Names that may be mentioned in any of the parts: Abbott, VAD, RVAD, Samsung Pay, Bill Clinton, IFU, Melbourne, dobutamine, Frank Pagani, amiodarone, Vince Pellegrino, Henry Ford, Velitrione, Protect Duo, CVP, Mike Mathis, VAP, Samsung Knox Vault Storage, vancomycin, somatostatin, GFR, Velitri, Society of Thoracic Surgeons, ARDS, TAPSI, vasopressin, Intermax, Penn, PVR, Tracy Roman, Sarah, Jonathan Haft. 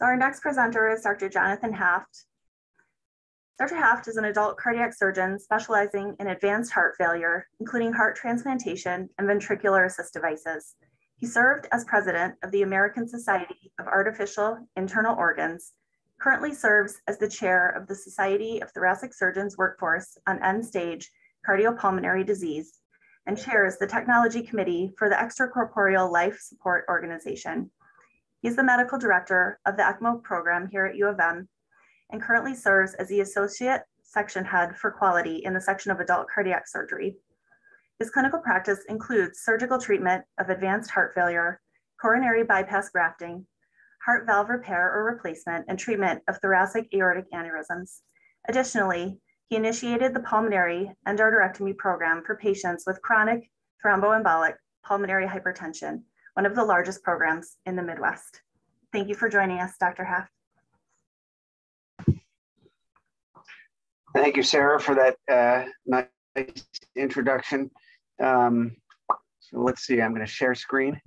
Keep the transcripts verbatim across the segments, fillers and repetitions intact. So our next presenter is Doctor Jonathan Haft. Doctor Haft is an adult cardiac surgeon specializing in advanced heart failure, including heart transplantation and ventricular assist devices. He served as president of the American Society of Artificial Internal Organs, currently serves as the chair of the Society of Thoracic Surgeons Workforce on End-Stage Cardiopulmonary Disease, and chairs the Technology Committee for the Extracorporeal Life Support Organization. He's the medical director of the ECMO program here at U of M, and currently serves as the associate section head for quality in the section of adult cardiac surgery. His clinical practice includes surgical treatment of advanced heart failure, coronary bypass grafting, heart valve repair or replacement, and treatment of thoracic aortic aneurysms. Additionally, he initiated the pulmonary endarterectomy program for patients with chronic thromboembolic pulmonary hypertension, one of the largest programs in the Midwest. Thank you for joining us, Doctor Haft. Thank you, Sarah, for that uh, nice introduction. Um, so let's see, I'm going to share screen.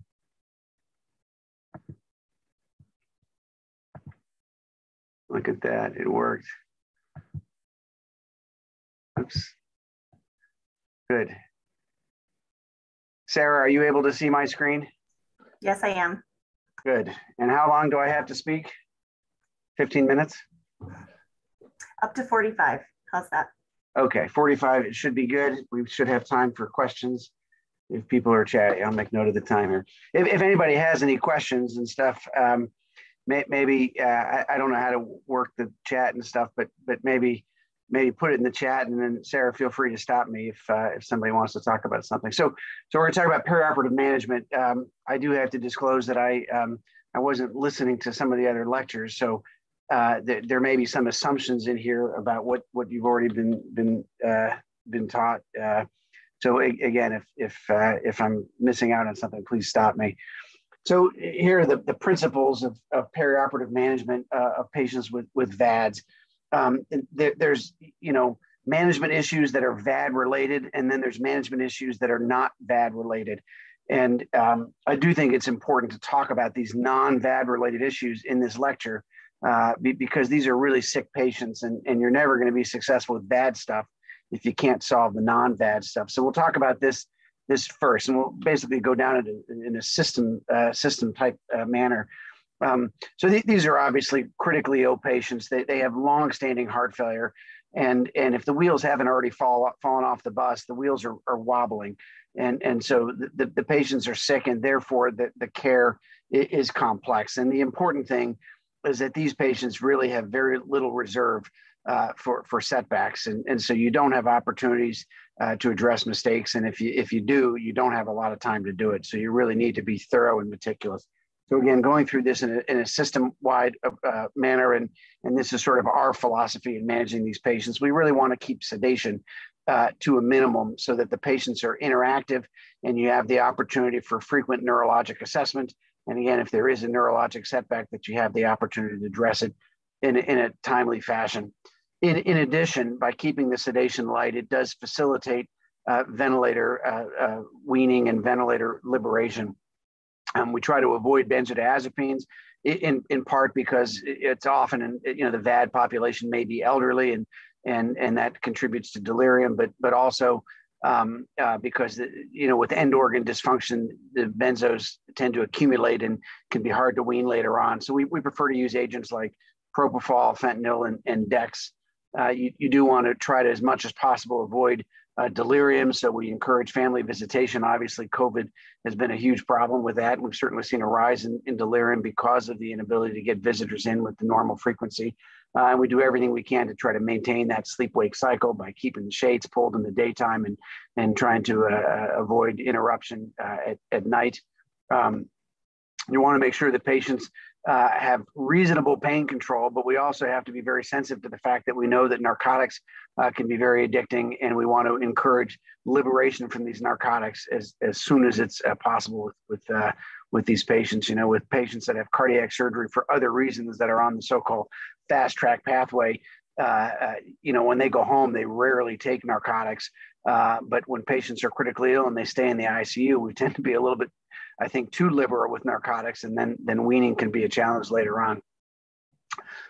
Look at that, it worked. Oops. Good. Sarah, are you able to see my screen? Yes, I am. Good. And how long do I have to speak? fifteen minutes? Up to forty-five. How's that? Okay, forty-five, it should be good. We should have time for questions if people are chatting. I'll make note of the timer. If, if anybody has any questions and stuff, um, may, maybe, uh, I, I don't know how to work the chat and stuff, but but maybe maybe put it in the chat, and then Sarah, feel free to stop me if, uh, if somebody wants to talk about something. So, so we're gonna talk about perioperative management. Um, I do have to disclose that I, um, I wasn't listening to some of the other lectures, so Uh, there, there may be some assumptions in here about what what you've already been been uh, been taught. Uh, so a, again, if if uh, if I'm missing out on something, please stop me. So here are the, the principles of, of perioperative management uh, of patients with with V A Ds. Um, there, there's you know management issues that are V A D related, and then there's management issues that are not V A D related. And um, I do think it's important to talk about these non-V A D related issues in this lecture. Uh, because these are really sick patients, and, and you're never going to be successful with V A D stuff if you can't solve the non-V A D stuff. So we'll talk about this this first, and we'll basically go down it in, in a system uh, system type uh, manner. Um, so th these are obviously critically ill patients. They, they have long-standing heart failure, and and if the wheels haven't already fall, fallen off the bus, the wheels are, are wobbling, and and so the, the, the patients are sick, and therefore the, the care is complex. And the important thing is that these patients really have very little reserve uh, for, for setbacks. And, and so you don't have opportunities uh, to address mistakes. And if you, if you do, you don't have a lot of time to do it. So you really need to be thorough and meticulous. So again, going through this in a, in a system-wide uh, manner, and, and this is sort of our philosophy in managing these patients. We really want to keep sedation uh, to a minimum so that the patients are interactive and you have the opportunity for frequent neurologic assessment. And again, if there is a neurologic setback, that you have the opportunity to address it in, in a timely fashion. In, in addition, by keeping the sedation light, it does facilitate uh, ventilator uh, uh, weaning and ventilator liberation. Um, we try to avoid benzodiazepines in, in part because it's often, in, you know, the V A D population may be elderly, and, and, and that contributes to delirium, but, but also Um, uh, because, the, you know, with end organ dysfunction, the benzos tend to accumulate and can be hard to wean later on. So we, we prefer to use agents like propofol, fentanyl, and, and Dex. Uh, you, you do want to try to, as much as possible, avoid uh, delirium. So we encourage family visitation. Obviously, COVID has been a huge problem with that. We've certainly seen a rise in, in delirium because of the inability to get visitors in with the normal frequency. Uh, and we do everything we can to try to maintain that sleep-wake cycle by keeping the shades pulled in the daytime and, and trying to uh, avoid interruption uh, at, at night. Um, you want to make sure that patients uh, have reasonable pain control, but we also have to be very sensitive to the fact that we know that narcotics uh, can be very addicting, and we want to encourage liberation from these narcotics as, as soon as it's uh, possible with, with uh, with these patients, you know, with patients that have cardiac surgery for other reasons that are on the so-called fast track pathway. Uh, uh, you know, when they go home, they rarely take narcotics. Uh, but when patients are critically ill and they stay in the I C U, we tend to be a little bit, I think, too liberal with narcotics, and then, then weaning can be a challenge later on.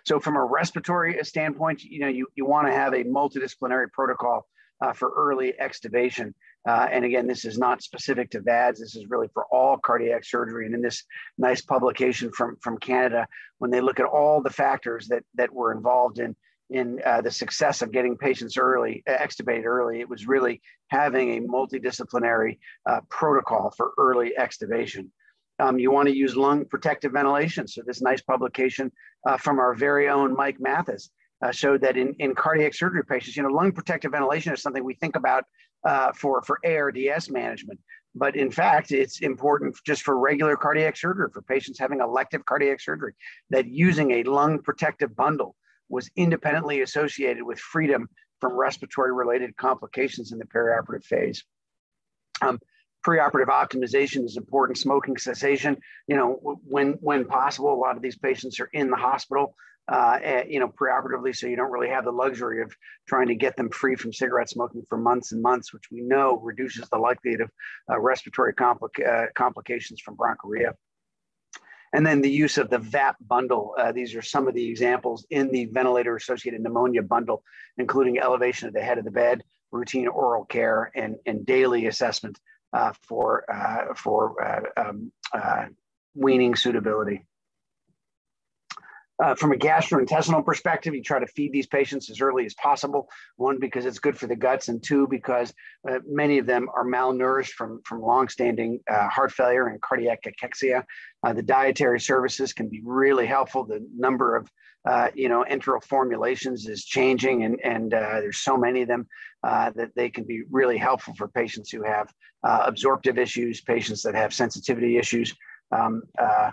So from a respiratory standpoint, you know, you, you want to have a multidisciplinary protocol uh, for early extubation. Uh, and again, this is not specific to V A Ds. This is really for all cardiac surgery. And in this nice publication from, from Canada, when they look at all the factors that, that were involved in, in uh, the success of getting patients early, extubated early, it was really having a multidisciplinary uh, protocol for early extubation. Um, you want to use lung protective ventilation. So this nice publication uh, from our very own Mike Mathis uh, showed that in, in cardiac surgery patients, you know, lung protective ventilation is something we think about uh, for, for A R D S management. But in fact, it's important just for regular cardiac surgery, for patients having elective cardiac surgery, that using a lung protective bundle was independently associated with freedom from respiratory-related complications in the perioperative phase. Um, Preoperative optimization is important. Smoking cessation, you know, when when possible, a lot of these patients are in the hospital, uh, at, you know, preoperatively, so you don't really have the luxury of trying to get them free from cigarette smoking for months and months, which we know reduces the likelihood of uh, respiratory complica uh, complications from bronchorrhea. And then the use of the V A P bundle. Uh, these are some of the examples in the ventilator-associated pneumonia bundle, including elevation of the head of the bed, routine oral care, and, and daily assessment Uh, for uh, for uh, um, uh, weaning suitability. Uh, from a gastrointestinal perspective, you try to feed these patients as early as possible. One, because it's good for the guts, and two, because uh, many of them are malnourished from, from longstanding uh, heart failure and cardiac cachexia. Uh, the dietary services can be really helpful. The number of Uh, you know, enteral formulations is changing, and, and uh, there's so many of them uh, that they can be really helpful for patients who have uh, absorptive issues, patients that have sensitivity issues. Um, uh,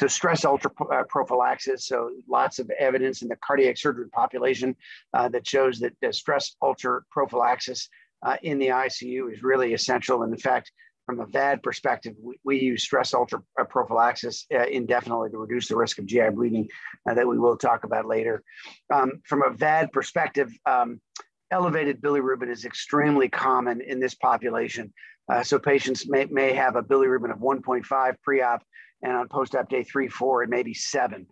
so stress ultra uh, prophylaxis, so lots of evidence in the cardiac surgery population uh, that shows that uh, stress ultra prophylaxis uh, in the I C U is really essential. And in fact, from a V A D perspective, we, we use stress ultra prophylaxis uh, indefinitely to reduce the risk of G I bleeding uh, that we will talk about later. Um, from a V A D perspective, um, elevated bilirubin is extremely common in this population. Uh, so patients may, may have a bilirubin of one point five pre-op, and on post-op day three, four, it may be seven.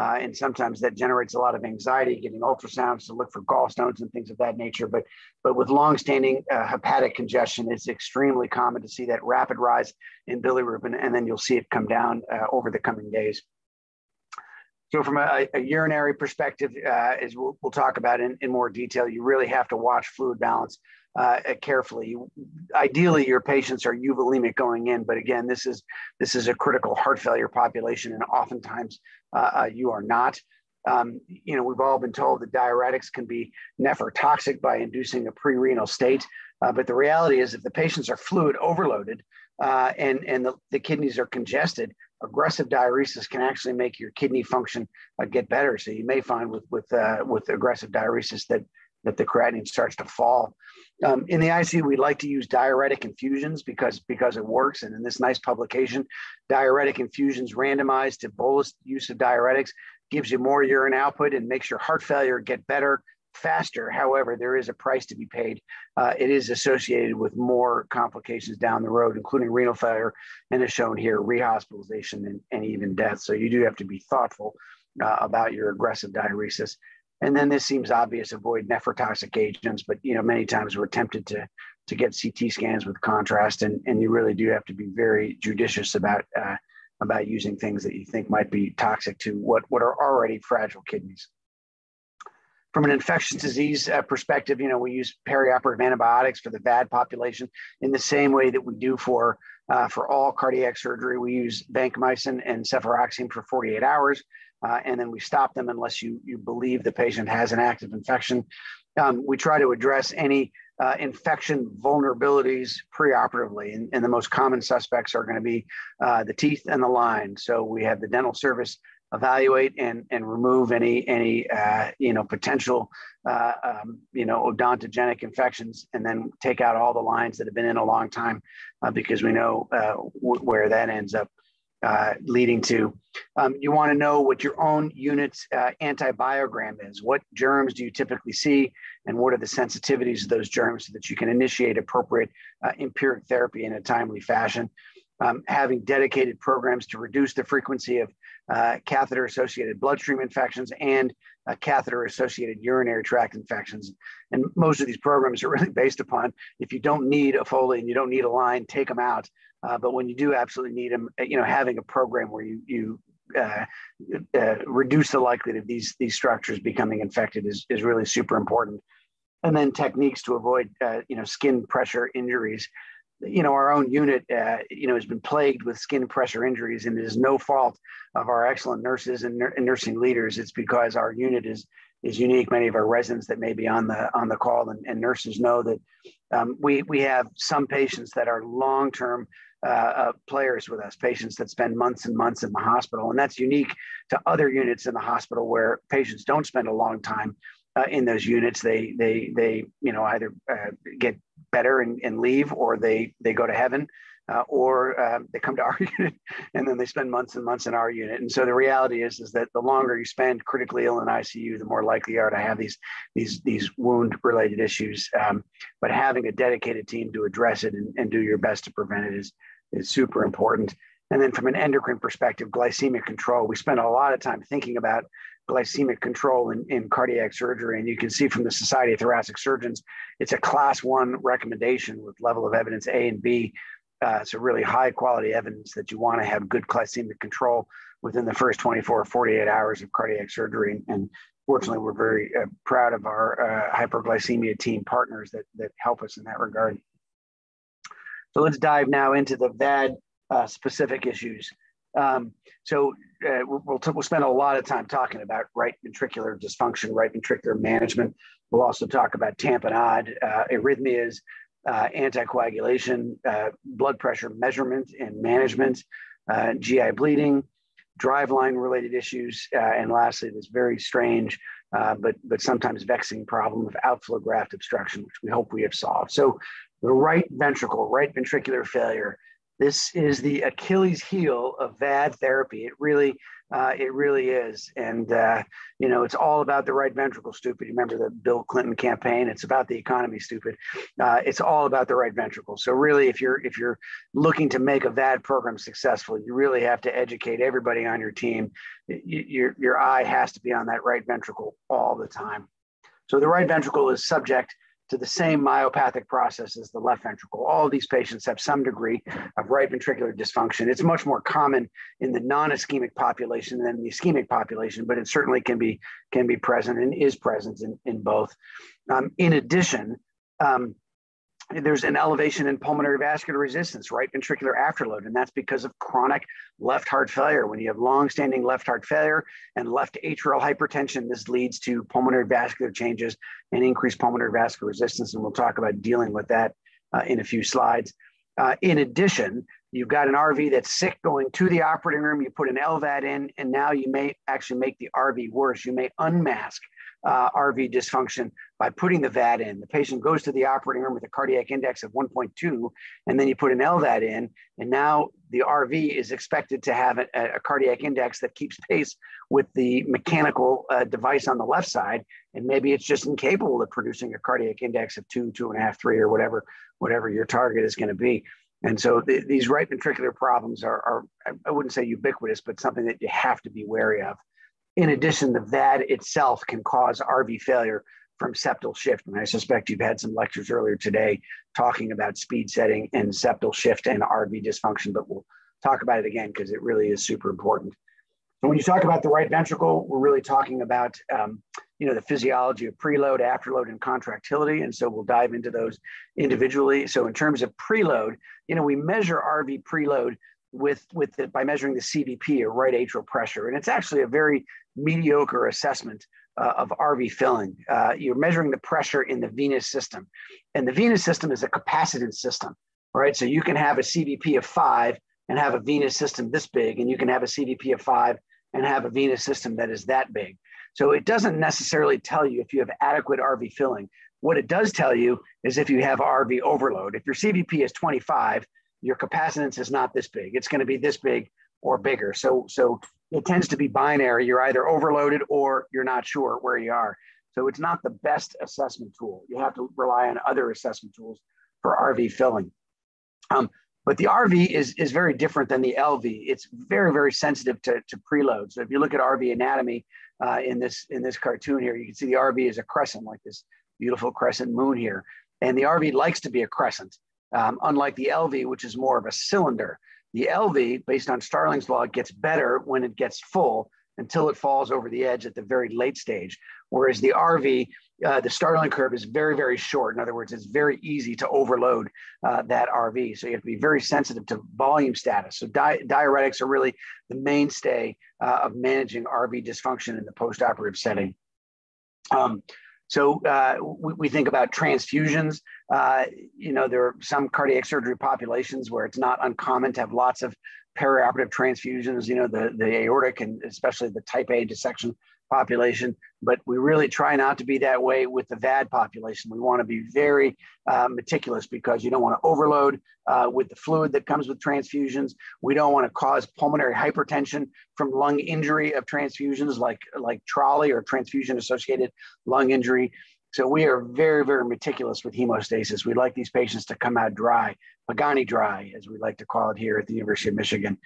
Uh, and sometimes that generates a lot of anxiety, getting ultrasounds to look for gallstones and things of that nature. But, but with longstanding uh, hepatic congestion, it's extremely common to see that rapid rise in bilirubin, and then you'll see it come down uh, over the coming days. So from a, a urinary perspective, uh, as we'll, we'll talk about in, in more detail, you really have to watch fluid balance uh, carefully. You, ideally, your patients are euvolemic going in, but again, this is, this is a critical heart failure population, and oftentimes uh, you are not. Um, you know, we've all been told that diuretics can be nephrotoxic by inducing a pre-renal state, uh, but the reality is if the patients are fluid overloaded uh, and, and the, the kidneys are congested, aggressive diuresis can actually make your kidney function uh, get better. So you may find with with uh, with aggressive diuresis that that the creatinine starts to fall. Um, in the I C U, we like to use diuretic infusions because because it works. And in this nice publication, diuretic infusions randomized to bolus use of diuretics gives you more urine output and makes your heart failure get better faster. However, there is a price to be paid. Uh, it is associated with more complications down the road, including renal failure, and as shown here, rehospitalization and, and even death. So you do have to be thoughtful uh, about your aggressive diuresis. And then this seems obvious, avoid nephrotoxic agents, but you know, many times we're tempted to, to get C T scans with contrast, and, and you really do have to be very judicious about, uh, about using things that you think might be toxic to what, what are already fragile kidneys. From an infectious disease uh, perspective, you know, we use perioperative antibiotics for the V A D population in the same way that we do for, uh, for all cardiac surgery. We use vancomycin and cefuroxime for forty-eight hours, uh, and then we stop them unless you, you believe the patient has an active infection. Um, we try to address any uh, infection vulnerabilities preoperatively, and, and the most common suspects are going to be uh, the teeth and the line. So we have the dental service evaluate and, and remove any, any uh, you know, potential, uh, um, you know, odontogenic infections, and then take out all the lines that have been in a long time uh, because we know uh, where that ends up uh, leading to. Um, you want to know what your own unit's uh, antibiogram is. What germs do you typically see, and what are the sensitivities of those germs so that you can initiate appropriate uh, empiric therapy in a timely fashion. um, having dedicated programs to reduce the frequency of uh, catheter-associated bloodstream infections and uh, catheter-associated urinary tract infections. And most of these programs are really based upon, if you don't need a Foley and you don't need a line, take them out. Uh, but when you do absolutely need them, you know, having a program where you, you Uh, uh, reduce the likelihood of these, these structures becoming infected is, is really super important. And then techniques to avoid, uh, you know, skin pressure injuries. You know, our own unit, uh, you know, has been plagued with skin pressure injuries, and it is no fault of our excellent nurses and, and nursing leaders. It's because our unit is, is unique. Many of our residents that may be on the, on the call and, and nurses know that um, we, we have some patients that are long-term Uh, uh, players with us, patients that spend months and months in the hospital. And that's unique to other units in the hospital where patients don't spend a long time uh, in those units. They, they, they you know, either uh, get better and, and leave, or they, they go to heaven, uh, or uh, they come to our unit and then they spend months and months in our unit. And so the reality is, is that the longer you spend critically ill in I C U, the more likely you are to have these, these, these wound-related issues. Um, but having a dedicated team to address it and, and do your best to prevent it is is super important. And then from an endocrine perspective, glycemic control. We spend a lot of time thinking about glycemic control in, in cardiac surgery. And you can see from the Society of Thoracic Surgeons, it's a class one recommendation with level of evidence A and B. Uh, so really high quality evidence that you want to have good glycemic control within the first twenty-four or forty-eight hours of cardiac surgery. And, and fortunately, we're very uh, proud of our uh, hyperglycemia team partners that, that help us in that regard. So let's dive now into the V A D uh, specific issues. Um, so uh, we'll, we'll spend a lot of time talking about right ventricular dysfunction, right ventricular management. We'll also talk about tamponade, uh, arrhythmias, uh, anticoagulation, uh, blood pressure measurement and management, uh, G I bleeding, driveline related issues, uh, and lastly, this very strange uh, but, but sometimes vexing problem of outflow graft obstruction, which we hope we have solved. So the right ventricle, right ventricular failure. This is the Achilles heel of V A D therapy. It really, uh, it really is. And, uh, you know, it's all about the right ventricle, stupid. You remember the Bill Clinton campaign? It's about the economy, stupid. Uh, it's all about the right ventricle. So really, if you're, if you're looking to make a V A D program successful, you really have to educate everybody on your team. You, your, your eye has to be on that right ventricle all the time. So the right ventricle is subject to the same myopathic process as the left ventricle. All these patients have some degree of right ventricular dysfunction. It's much more common in the non-ischemic population than the ischemic population, but it certainly can be, can be present and is present in, in both. Um, in addition, um, there's an elevation in pulmonary vascular resistance, right ventricular afterload, and that's because of chronic left heart failure. When you have long-standing left heart failure and left atrial hypertension, this leads to pulmonary vascular changes and increased pulmonary vascular resistance, and we'll talk about dealing with that uh, in a few slides. Uh, in addition, you've got an R V that's sick going to the operating room, you put an L V A D in, and now you may actually make the R V worse. You may unmask Uh, R V dysfunction by putting the V A D in. The patient goes to the operating room with a cardiac index of one point two, and then you put an L V A D in, and now the R V is expected to have a, a cardiac index that keeps pace with the mechanical uh, device on the left side, and maybe it's just incapable of producing a cardiac index of two, two and a half, three, or whatever, whatever your target is going to be. And so th these right ventricular problems are, are, I wouldn't say ubiquitous, but something that you have to be wary of. In addition, the V A D itself can cause R V failure from septal shift. And I suspect you've had some lectures earlier today talking about speed setting and septal shift and R V dysfunction, but we'll talk about it again because it really is super important. So when you talk about the right ventricle, we're really talking about um, you know, the physiology of preload, afterload, and contractility. And so we'll dive into those individually. So in terms of preload, you know, we measure R V preload with, with the, by measuring the C V P, or right atrial pressure. And it's actually a very mediocre assessment uh, of R V filling. Uh, you're measuring the pressure in the venous system. And the venous system is a capacitance system, right? So you can have a C V P of five and have a venous system this big, and you can have a C V P of five and have a venous system that is that big. So it doesn't necessarily tell you if you have adequate R V filling. What it does tell you is if you have R V overload. If your C V P is twenty-five, your capacitance is not this big. It's going to be this big or bigger. So, so it tends to be binary. You're either overloaded or you're not sure where you are. So it's not the best assessment tool. You have to rely on other assessment tools for R V filling. Um, But the R V is, is very different than the L V. It's very, very sensitive to, to preload. So if you look at R V anatomy uh, in, this, in this cartoon here, you can see the R V is a crescent, like this beautiful crescent moon here. And the R V likes to be a crescent, um, unlike the L V, which is more of a cylinder. The L V, based on Starling's law, gets better when it gets full until it falls over the edge at the very late stage. Whereas the R V, uh, the Starling curve is very, very short. In other words, it's very easy to overload uh, that R V. So you have to be very sensitive to volume status. So di diuretics are really the mainstay uh, of managing R V dysfunction in the postoperative setting. Um, so uh, we, we think about transfusions. Uh, you know, there are some cardiac surgery populations where it's not uncommon to have lots of perioperative transfusions, you know, the, the aortic and especially the type A dissection population, but we really try not to be that way with the V A D population. We want to be very uh, meticulous because you don't want to overload uh, with the fluid that comes with transfusions. We don't want to cause pulmonary hypertension from lung injury of transfusions like, like TRALI or transfusion-associated lung injury. So we are very, very meticulous with hemostasis. We like these patients to come out dry, Pagani dry, as we like to call it here at the University of Michigan.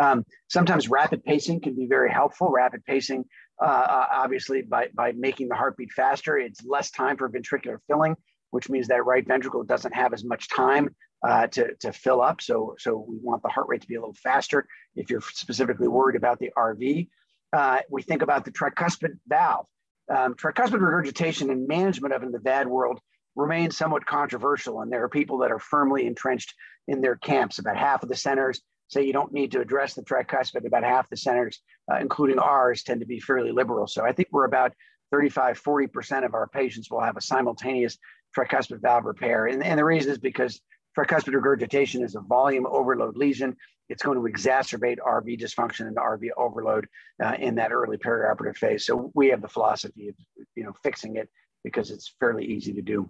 Um, sometimes rapid pacing can be very helpful. Rapid pacing, uh, obviously, by, by making the heartbeat faster, it's less time for ventricular filling, which means that right ventricle doesn't have as much time uh, to, to fill up. So, so we want the heart rate to be a little faster if you're specifically worried about the R V. Uh, we think about the tricuspid valve. Um, tricuspid regurgitation and management of in the V A D world remains somewhat controversial, and there are people that are firmly entrenched in their camps. About half of the centers say you don't need to address the tricuspid. About half the centers, uh, including ours, tend to be fairly liberal. So I think we're about thirty-five, forty percent of our patients will have a simultaneous tricuspid valve repair. And, and the reason is because tricuspid regurgitation is a volume overload lesion. It's going to exacerbate R V dysfunction and R V overload uh, in that early perioperative phase. So we have the philosophy of, you know, fixing it because it's fairly easy to do.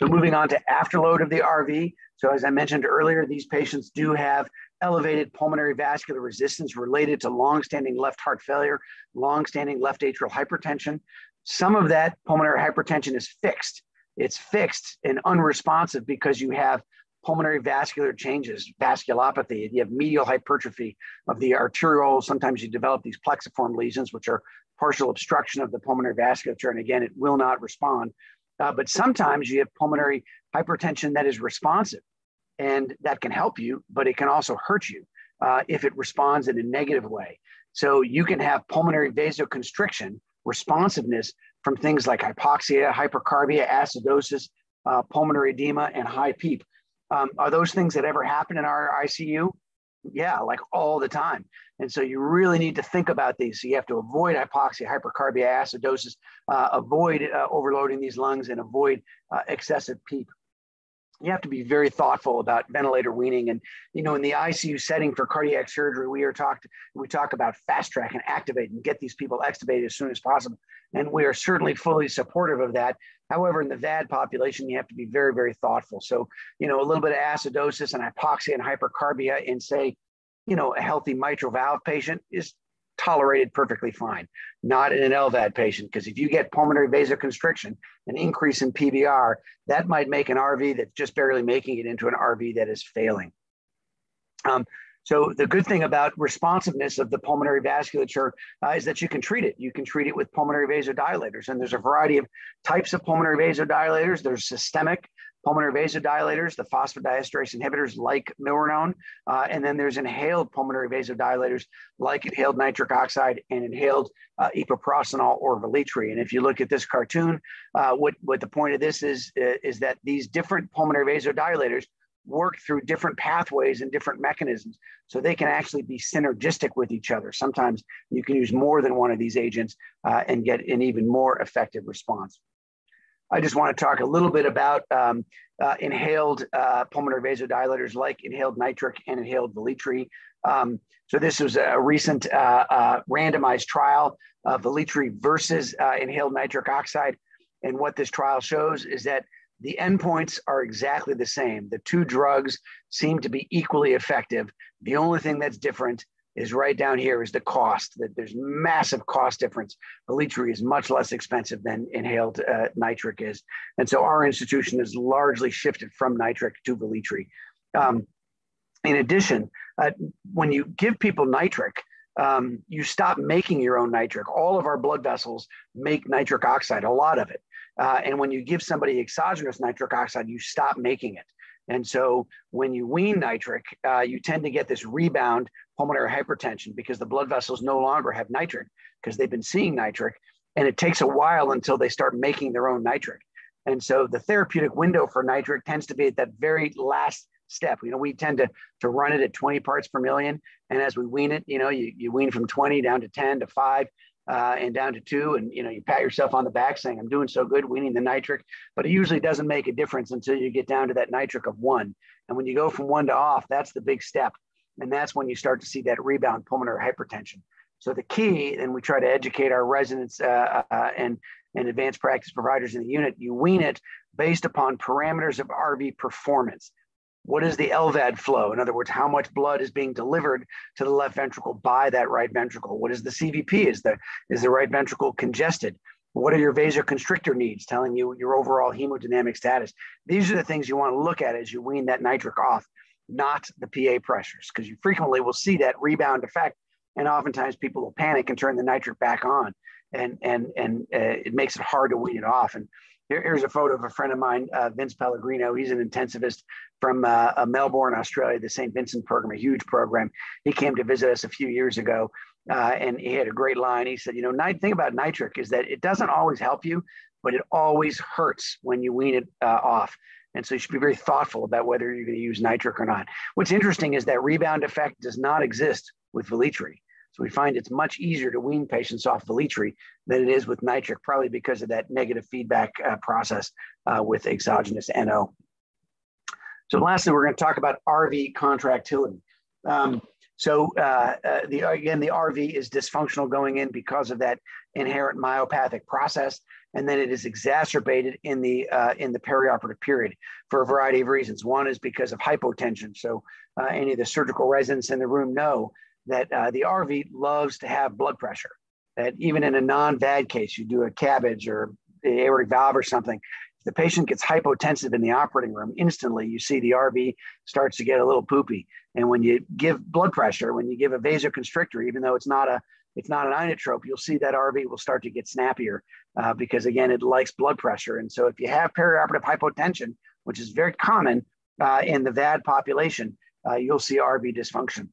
So moving on to afterload of the R V. So as I mentioned earlier, these patients do have elevated pulmonary vascular resistance related to longstanding left heart failure, longstanding left atrial hypertension. Some of that pulmonary hypertension is fixed. It's fixed and unresponsive because you have pulmonary vascular changes, vasculopathy, you have medial hypertrophy of the arteriole. Sometimes you develop these plexiform lesions, which are partial obstruction of the pulmonary vasculature. And again, it will not respond. Uh, but sometimes you have pulmonary hypertension that is responsive, and that can help you, but it can also hurt you uh, if it responds in a negative way. So you can have pulmonary vasoconstriction, responsiveness from things like hypoxia, hypercarbia, acidosis, uh, pulmonary edema, and high PEEP. Um, are those things that ever happen in our I C U? Yeah, like all the time. And so you really need to think about these. So you have to avoid hypoxia, hypercarbia, acidosis, uh, avoid uh, overloading these lungs, and avoid uh, excessive PEEP. You have to be very thoughtful about ventilator weaning. And, you know, in the I C U setting for cardiac surgery, we are talked, we talk about fast track and activate and get these people extubated as soon as possible. And we are certainly fully supportive of that. However, in the V A D population, you have to be very, very thoughtful. So, you know, a little bit of acidosis and hypoxia and hypercarbia in, say, you know, a healthy mitral valve patient is tolerated perfectly fine, not in an L V A D patient, because if you get pulmonary vasoconstriction, an increase in P V R, that might make an R V that's just barely making it into an R V that is failing. Um, so the good thing about responsiveness of the pulmonary vasculature uh, is that you can treat it. You can treat it with pulmonary vasodilators, and there's a variety of types of pulmonary vasodilators. There's systemic pulmonary vasodilators, the phosphodiesterase inhibitors like milrinone, uh, and then there's inhaled pulmonary vasodilators like inhaled nitric oxide and inhaled uh, epoprostenol or Velitrione. And if you look at this cartoon, uh, what, what the point of this is, is that these different pulmonary vasodilators work through different pathways and different mechanisms. So they can actually be synergistic with each other. Sometimes you can use more than one of these agents uh, and get an even more effective response. I just want to talk a little bit about um, uh, inhaled uh, pulmonary vasodilators like inhaled nitric and inhaled Velitrione. Um, so this was a recent uh, uh, randomized trial of Velitrione versus uh, inhaled nitric oxide. And what this trial shows is that the endpoints are exactly the same. The two drugs seem to be equally effective. The only thing that's different is right down here is the cost, that there's massive cost difference. Velitrione is much less expensive than inhaled uh, nitric is. And so our institution has largely shifted from nitric to Velitrione. Um, in addition, uh, when you give people nitric, um, you stop making your own nitric. All of our blood vessels make nitric oxide, a lot of it. Uh, and when you give somebody exogenous nitric oxide, you stop making it. And so when you wean nitric, uh, you tend to get this rebound pulmonary hypertension because the blood vessels no longer have nitric because they've been seeing nitric. And it takes a while until they start making their own nitric. And so the therapeutic window for nitric tends to be at that very last step. You know, we tend to, to run it at twenty parts per million. And as we wean it, you know, you, you wean from twenty down to ten to five uh, and down to two. And, you know, you pat yourself on the back saying, I'm doing so good weaning the nitric. But it usually doesn't make a difference until you get down to that nitric of one. And when you go from one to off, that's the big step. And that's when you start to see that rebound pulmonary hypertension. So the key, and we try to educate our residents uh, uh, and, and advanced practice providers in the unit, you wean it based upon parameters of R V performance. What is the L V A D flow? In other words, how much blood is being delivered to the left ventricle by that right ventricle? What is the C V P? Is the, is the right ventricle congested? What are your vasoconstrictor needs telling you your overall hemodynamic status? These are the things you want to look at as you wean that nitric off, not the P A pressures, because you frequently will see that rebound effect. And oftentimes people will panic and turn the nitric back on, and, and, and uh, it makes it hard to wean it off. And here, here's a photo of a friend of mine, uh, Vince Pellegrino. He's an intensivist from uh, Melbourne, Australia, the Saint Vincent program, a huge program. He came to visit us a few years ago, uh, and he had a great line. He said, you know, the thing about nitric is that it doesn't always help you, but it always hurts when you wean it uh, off. And so you should be very thoughtful about whether you're going to use nitric or not. What's interesting is that rebound effect does not exist with Velitri. So we find it's much easier to wean patients off Velitri than it is with nitric, probably because of that negative feedback uh, process uh, with exogenous N O. So lastly, we're going to talk about R V contractility. Um, so uh, uh, the, again, the R V is dysfunctional going in because of that inherent myopathic process. And then it is exacerbated in the uh, in the perioperative period for a variety of reasons. One is because of hypotension. So uh, any of the surgical residents in the room know that uh, the R V loves to have blood pressure. That even in a non-V A D case, you do a cabbage or aortic valve or something, if the patient gets hypotensive in the operating room, instantly you see the R V starts to get a little poopy. And when you give blood pressure, when you give a vasoconstrictor, even though it's not a It's not an inotrope, you'll see that R V will start to get snappier uh, because, again, it likes blood pressure. And so if you have perioperative hypotension, which is very common uh, in the V A D population, uh, you'll see R V dysfunction.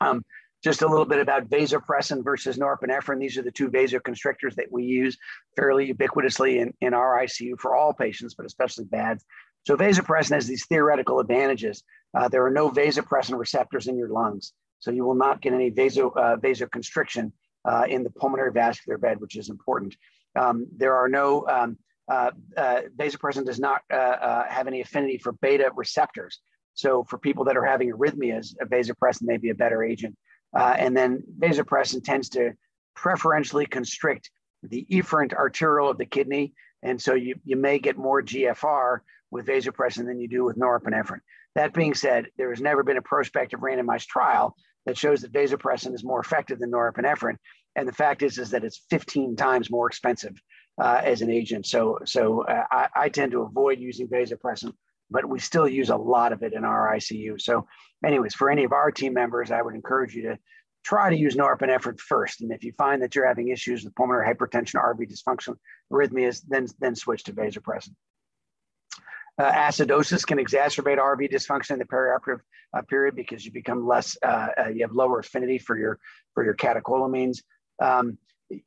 Um, just a little bit about vasopressin versus norepinephrine. These are the two vasoconstrictors that we use fairly ubiquitously in, in our I C U for all patients, but especially V A Ds. So vasopressin has these theoretical advantages. Uh, there are no vasopressin receptors in your lungs. So you will not get any vaso, uh, vasoconstriction uh, in the pulmonary vascular bed, which is important. Um, there are no, um, uh, uh, vasopressin does not uh, uh, have any affinity for beta receptors. So for people that are having arrhythmias, a vasopressin may be a better agent. Uh, and then vasopressin tends to preferentially constrict the efferent arteriole of the kidney. And so you, you may get more G F R with vasopressin than you do with norepinephrine. That being said, there has never been a prospective randomized trial that shows that vasopressin is more effective than norepinephrine. And the fact is, is that it's fifteen times more expensive uh, as an agent. So, so uh, I, I tend to avoid using vasopressin, but we still use a lot of it in our I C U. So anyways, for any of our team members, I would encourage you to try to use norepinephrine first. And if you find that you're having issues with pulmonary hypertension, R V dysfunction, arrhythmias, then, then switch to vasopressin. Uh, acidosis can exacerbate R V dysfunction in the perioperative uh, period because you become less, uh, uh, you have lower affinity for your for your catecholamines. Um,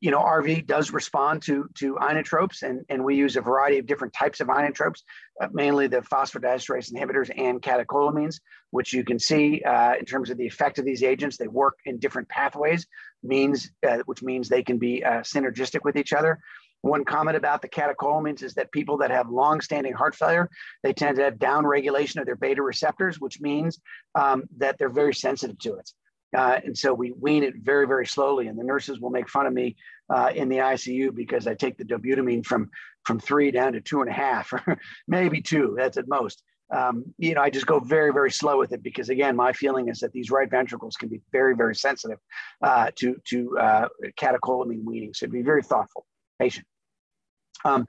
you know, R V does respond to to inotropes, and, and we use a variety of different types of inotropes, uh, mainly the phosphodiesterase inhibitors and catecholamines, which you can see uh, in terms of the effect of these agents. They work in different pathways, means uh, which means they can be uh, synergistic with each other. One comment about the catecholamines is that people that have long-standing heart failure, they tend to have downregulation of their beta receptors, which means um, that they're very sensitive to it. Uh, and so we wean it very, very slowly. And the nurses will make fun of me uh, in the I C U because I take the dobutamine from, from three down to two and a half, or maybe two, that's at most. Um, you know, I just go very, very slow with it because, again, my feeling is that these right ventricles can be very, very sensitive uh, to, to uh, catecholamine weaning. So it'd be very thoughtful patient. Um,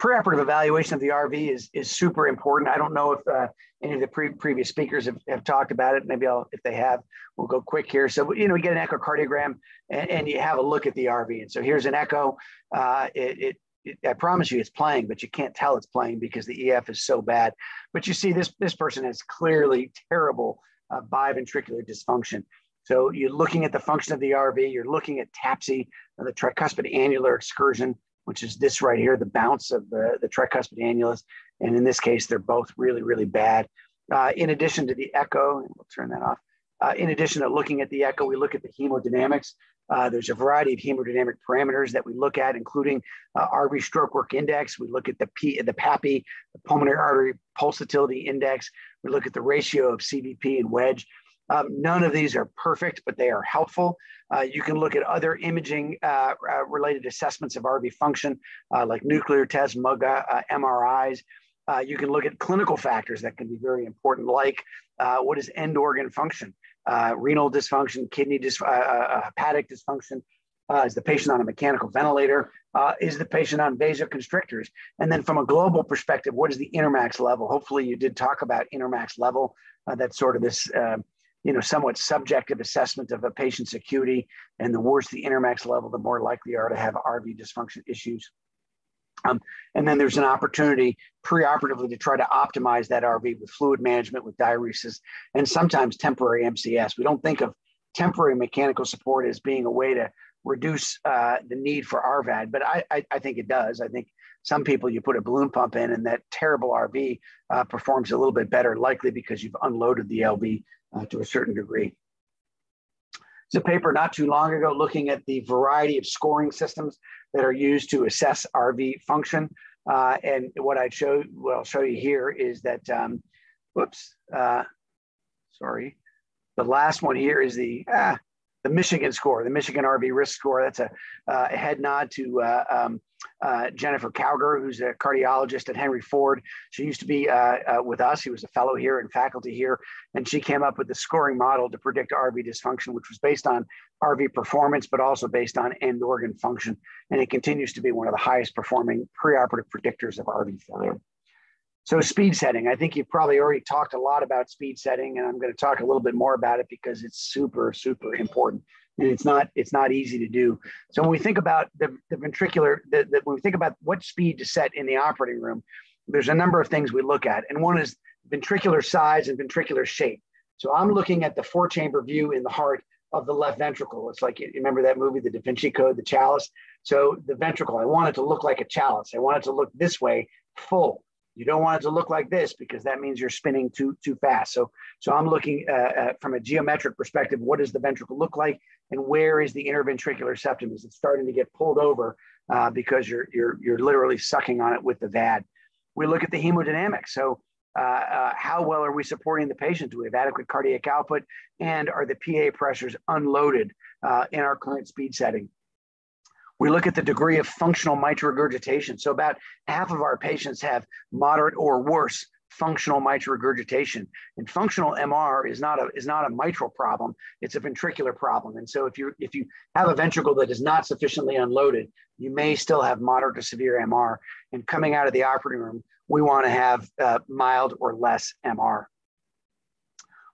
preoperative evaluation of the R V is, is super important. I don't know if uh, any of the pre previous speakers have, have talked about it. Maybe I'll, if they have, we'll go quick here. So, you know, we get an echocardiogram and, and you have a look at the R V. And so here's an echo. Uh, it, it I promise you it's playing, but you can't tell it's playing because the E F is so bad. But you see this, this person has clearly terrible uh, biventricular dysfunction. So you're looking at the function of the R V, you're looking at TAPSI, the tricuspid annular excursion, which is this right here, the bounce of the, the tricuspid annulus. And in this case, they're both really, really bad. Uh, in addition to the echo, and we'll turn that off. Uh, in addition to looking at the echo, we look at the hemodynamics. Uh, there's a variety of hemodynamic parameters that we look at, including uh, R V stroke work index. We look at the P, the PAPI, the pulmonary artery pulsatility index. We look at the ratio of C V P and wedge. Um, none of these are perfect, but they are helpful. Uh, you can look at other imaging uh, uh, related assessments of R V function, uh, like nuclear tests, MUGA, uh, M R Is. Uh, you can look at clinical factors that can be very important, like uh, what is end organ function? Uh, renal dysfunction, kidney dysfunction, uh, uh, hepatic dysfunction. Uh, is the patient on a mechanical ventilator? Uh, is the patient on vasoconstrictors? And then from a global perspective, what is the Intermax level? Hopefully you did talk about Intermax level. Uh, that's sort of this uh, you know, somewhat subjective assessment of a patient's acuity. And the worse the Intermax level, the more likely are to have R V dysfunction issues. Um, and then there's an opportunity preoperatively to try to optimize that R V with fluid management, with diuresis, and sometimes temporary M C S. We don't think of temporary mechanical support as being a way to reduce uh, the need for R V A D, but I, I, I think it does. I think some people you put a balloon pump in and that terrible R V uh, performs a little bit better, likely because you've unloaded the L V uh, to a certain degree. There's a paper not too long ago looking at the variety of scoring systems that are used to assess R V function. Uh, and what I show, what I'll show you here is that, um, whoops, uh, sorry. The last one here is the, ah, the Michigan score, the Michigan R V risk score. That's a, uh, a head nod to uh, um, uh, Jennifer Cowger, who's a cardiologist at Henry Ford. She used to be uh, uh, with us. She was a fellow here and faculty here. And she came up with the scoring model to predict R V dysfunction, which was based on R V performance, but also based on end organ function. And it continues to be one of the highest performing preoperative predictors of R V failure. So speed setting, I think you've probably already talked a lot about speed setting, and I'm going to talk a little bit more about it because it's super, super important. And it's not, it's not easy to do. So when we think about the, the ventricular, the, the, when we think about what speed to set in the operating room, there's a number of things we look at. And one is ventricular size and ventricular shape. So I'm looking at the four chamber view in the heart of the left ventricle. It's like, you remember that movie, The Da Vinci Code, the chalice? So the ventricle, I want it to look like a chalice. I want it to look this way, full. You don't want it to look like this because that means you're spinning too too fast. So, so I'm looking uh, uh, from a geometric perspective, what does the ventricle look like and where is the interventricular septum? Is it starting to get pulled over uh, because you're, you're, you're literally sucking on it with the V A D? We look at the hemodynamics. So uh, uh, how well are we supporting the patient? Do we have adequate cardiac output? And are the P A pressures unloaded uh, in our current speed setting? We look at the degree of functional mitral regurgitation. So about half of our patients have moderate or worse functional mitral regurgitation. And functional M R is not a, is not a mitral problem, it's a ventricular problem. And so if you, if you have a ventricle that is not sufficiently unloaded, you may still have moderate to severe M R. And coming out of the operating room, we wanna have uh, mild or less M R.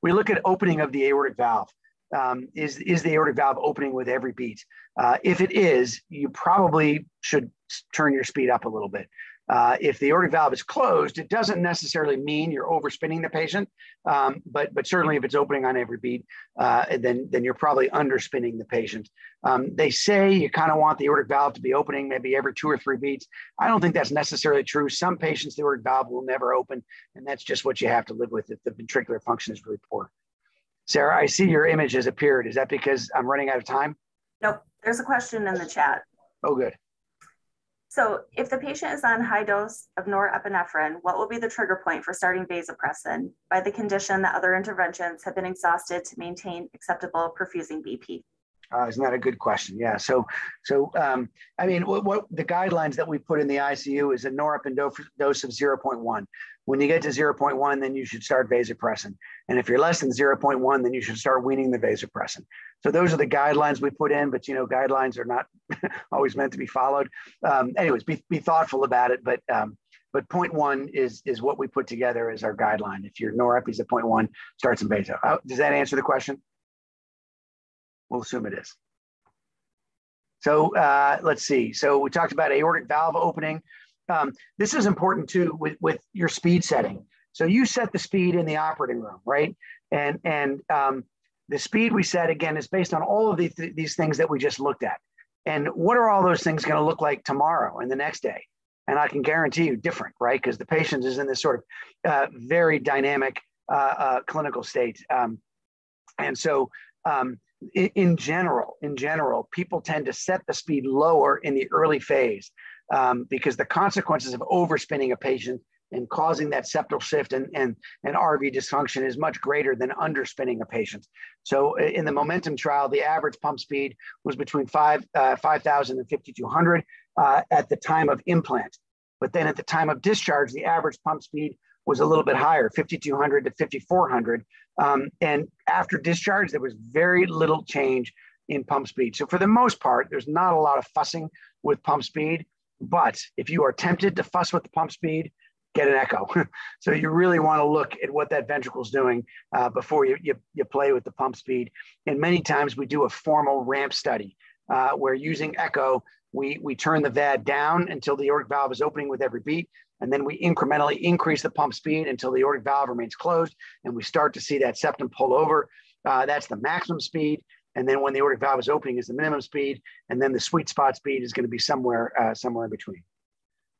We look at opening of the aortic valve. Um, is, is the aortic valve opening with every beat? Uh, if it is, you probably should turn your speed up a little bit. Uh, if the aortic valve is closed, it doesn't necessarily mean you're overspinning the patient, um, but, but certainly if it's opening on every beat, uh, then, then you're probably underspinning the patient. Um, they say you kind of want the aortic valve to be opening maybe every two or three beats. I don't think that's necessarily true. Some patients, the aortic valve will never open, and that's just what you have to live with if the ventricular function is really poor. Sarah, I see your image has appeared. Is that because I'm running out of time? Nope, there's a question in the chat. Oh, good. So if the patient is on high dose of norepinephrine, what will be the trigger point for starting vasopressin by the condition that other interventions have been exhausted to maintain acceptable perfusing B P? Uh, isn't that a good question? Yeah. So, so um, I mean, what, what the guidelines that we put in the I C U is a norepinephrine dose of zero point one. When you get to zero point one, then you should start vasopressin. And if you're less than zero point one, then you should start weaning the vasopressin. So those are the guidelines we put in, but you know, guidelines are not always meant to be followed. Um, anyways, be, be thoughtful about it. But um, but zero point one is is what we put together as our guideline. If your norepi's at zero point one, start some vaso. Oh, does that answer the question? We'll assume it is. So uh, let's see. So we talked about aortic valve opening. Um, this is important too with, with your speed setting. So you set the speed in the operating room, right? And, and um, the speed we set, again, is based on all of the th these things that we just looked at. And what are all those things going to look like tomorrow and the next day? And I can guarantee you different, right? Because the patient is in this sort of uh, very dynamic uh, uh, clinical state. Um, and so um, in, in general, in general, people tend to set the speed lower in the early phase. Um, because the consequences of overspinning a patient and causing that septal shift and, and, and R V dysfunction is much greater than underspinning a patient. So in the Momentum trial, the average pump speed was between five thousand and fifty-two hundred uh, at the time of implant. But then at the time of discharge, the average pump speed was a little bit higher, fifty-two hundred to fifty-four hundred. Um, and after discharge, there was very little change in pump speed. So for the most part, there's not a lot of fussing with pump speed. But if you are tempted to fuss with the pump speed, get an echo. So you really want to look at what that ventricle is doing uh, before you, you, you play with the pump speed. And many times we do a formal ramp study uh, where using echo, we, we turn the V A D down until the aortic valve is opening with every beat. And then we incrementally increase the pump speed until the aortic valve remains closed. And we start to see that septum pull over. Uh, that's the maximum speed. And then when the aortic valve is opening is the minimum speed, and then the sweet spot speed is going to be somewhere uh, somewhere in between.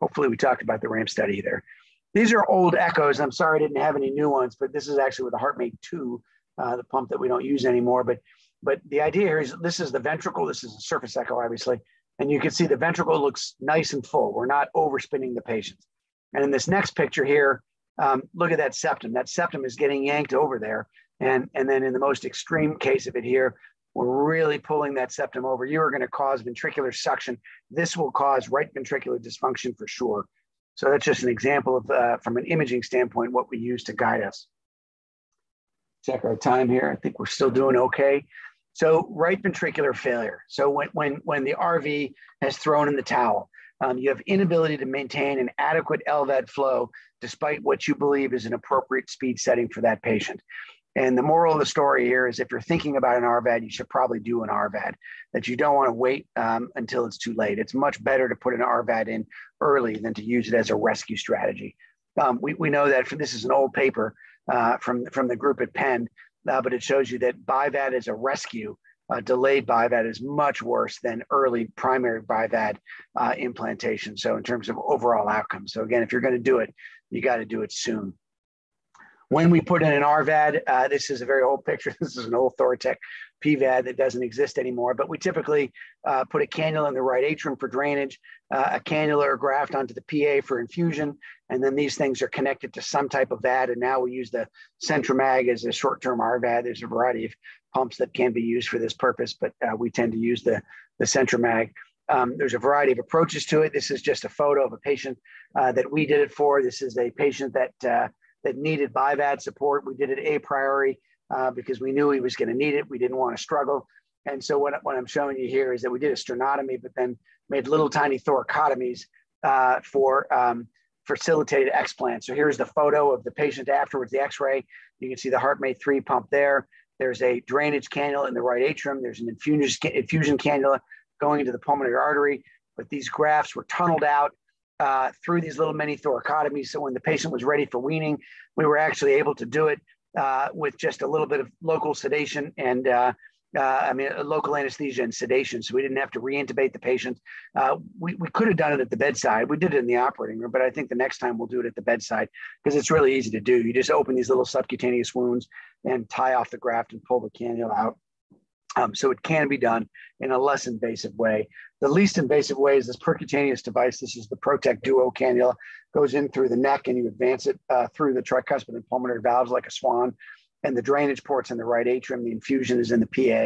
Hopefully we talked about the ramp study there. These are old echoes. I'm sorry I didn't have any new ones, but this is actually with the HeartMate two, uh, the pump that we don't use anymore. But, but the idea here is this is the ventricle. This is a surface echo, obviously. And you can see the ventricle looks nice and full. We're not overspinning the patient. And in this next picture here, um, look at that septum. That septum is getting yanked over there. And, and then in the most extreme case of it here, we're really pulling that septum over. You are going to cause ventricular suction. This will cause right ventricular dysfunction for sure. So that's just an example of, uh, from an imaging standpoint, what we use to guide us. Check our time here. I think we're still doing okay. So right ventricular failure. So when, when, when the R V has thrown in the towel, um, you have inability to maintain an adequate L V A D flow despite what you believe is an appropriate speed setting for that patient. And the moral of the story here is if you're thinking about an R V A D, you should probably do an R V A D, that you don't want to wait um, until it's too late. It's much better to put an R V A D in early than to use it as a rescue strategy. Um, we, we know that, for, this is an old paper uh, from, from the group at Penn, uh, but it shows you that B I V A D is a rescue. Uh, delayed B I V A D is much worse than early primary B I V A D uh, implantation. So in terms of overall outcomes. So again, if you're going to do it, you got to do it soon. When we put in an R V A D, uh, this is a very old picture. This is an old Thoratec P V A D that doesn't exist anymore, but we typically uh, put a cannula in the right atrium for drainage, uh, a cannula or graft onto the P A for infusion, and then these things are connected to some type of V A D, and now we use the Centrimag as a short-term R V A D. There's a variety of pumps that can be used for this purpose, but uh, we tend to use the, the Centrimag. Um, there's a variety of approaches to it. This is just a photo of a patient uh, that we did it for. This is a patient that... Uh, that needed B I V A D support. We did it a priori uh, because we knew he was going to need it. We didn't want to struggle. And so what, what I'm showing you here is that we did a sternotomy, but then made little tiny thoracotomies uh, for um, facilitated explant. So here's the photo of the patient afterwards, the x-ray. You can see the HeartMate three pump there. There's a drainage cannula in the right atrium. There's an infusion, infusion cannula going into the pulmonary artery, but these grafts were tunneled out Uh, through these little mini thoracotomies. So when the patient was ready for weaning, we were actually able to do it uh, with just a little bit of local sedation and, uh, uh, I mean, local anesthesia and sedation. So we didn't have to reintubate the patient. Uh, we, we could have done it at the bedside. We did it in the operating room, but I think the next time we'll do it at the bedside because it's really easy to do. You just open these little subcutaneous wounds and tie off the graft and pull the cannula out. Um, so it can be done in a less invasive way. The least invasive way is this percutaneous device. This is the Protect Duo cannula. Goes in through the neck and you advance it uh, through the tricuspid and pulmonary valves like a swan. And the drainage port's in the right atrium. The infusion is in the P A.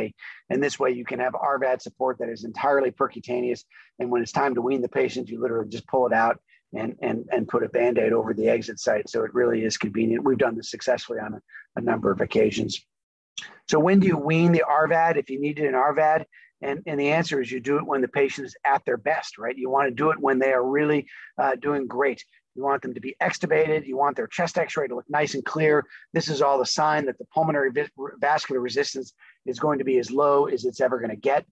And this way you can have R V A D support that is entirely percutaneous. And when it's time to wean the patient, you literally just pull it out and and and put a Band-Aid over the exit site. So it really is convenient. We've done this successfully on a, a number of occasions. So when do you wean the R VAD if you needed an R VAD? And, and the answer is you do it when the patient is at their best, right? You want to do it when they are really uh, doing great. You want them to be extubated. You want their chest x-ray to look nice and clear. This is all the sign that the pulmonary vascular resistance is going to be as low as it's ever going to get.